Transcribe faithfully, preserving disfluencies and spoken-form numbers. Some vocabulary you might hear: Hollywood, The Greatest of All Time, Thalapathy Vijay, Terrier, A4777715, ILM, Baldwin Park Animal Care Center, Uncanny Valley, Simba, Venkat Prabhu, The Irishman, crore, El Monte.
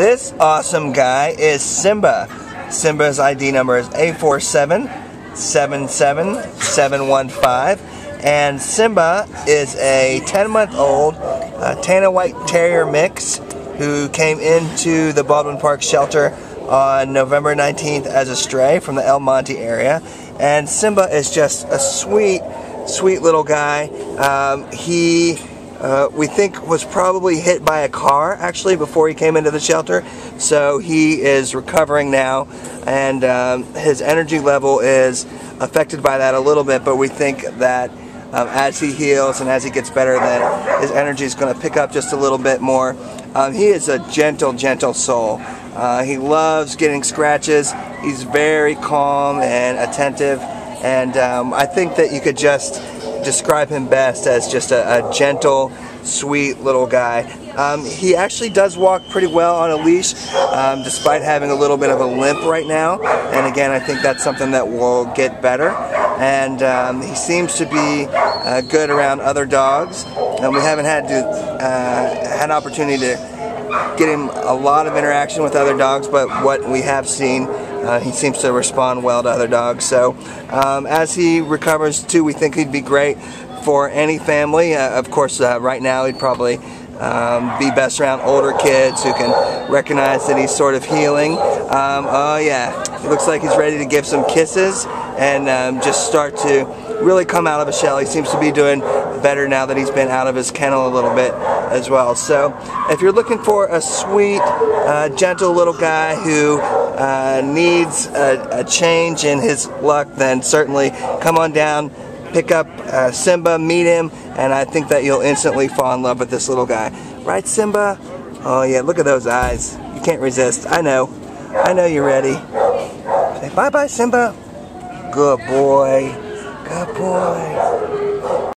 This awesome guy is Simba. Simba's I D number is A four seven seven seven seven one five, and Simba is a ten month old uh, Tana White Terrier mix who came into the Baldwin Park shelter on November nineteenth as a stray from the El Monte area. And Simba is just a sweet, sweet little guy. Um, he Uh, we think was probably hit by a car actually before he came into the shelter, so he is recovering now, and um, his energy level is affected by that a little bit, but we think that um, as he heals and as he gets better, that his energy is going to pick up just a little bit more. Um, he is a gentle, gentle soul. Uh, he loves getting scratches. He's very calm and attentive, and um, I think that you could just describe him best as just a, a gentle, sweet little guy. Um, he actually does walk pretty well on a leash, um, despite having a little bit of a limp right now. And again, I think that's something that will get better. And um, he seems to be uh, good around other dogs. And we haven't had to uh, had an opportunity to get him a lot of interaction with other dogs, but what we have seen, Uh, he seems to respond well to other dogs. So um, as he recovers too, we think he'd be great for any family. Uh, of course, uh, right now he'd probably um, be best around older kids who can recognize that he's sort of healing. Um, oh yeah, it looks like he's ready to give some kisses and um, just start to really come out of a shell. He seems to be doing better now that he's been out of his kennel a little bit as well. So if you're looking for a sweet, uh, gentle little guy who Uh, needs a, a change in his luck, then certainly come on down, pick up uh, Simba, meet him, and I think that you'll instantly fall in love with this little guy. Right, Simba? Oh yeah, look at those eyes. You can't resist. I know. I know you're ready. Say bye-bye, Simba. Good boy. Good boy.